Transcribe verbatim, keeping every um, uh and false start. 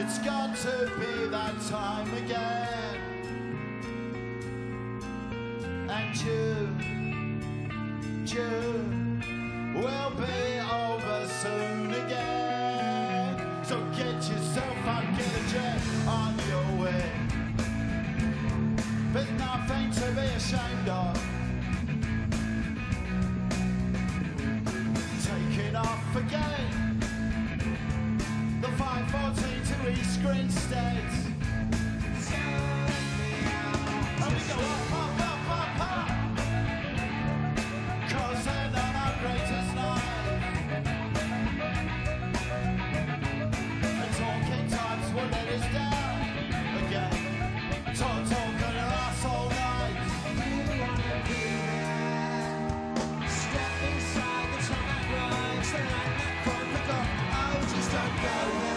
It's got to be that time again. And June, June will be over soon again. So get yourself out, get a jet on your way. There's nothing to be ashamed of. Taking off again. East Green States. And we go up, up, up, up, up, 'cause they're not our greatest night. And talking times will let us down again. Talk, talk, and our ass all night. Step inside the time that runs. They're like that, go, go, go. Oh, just don't go.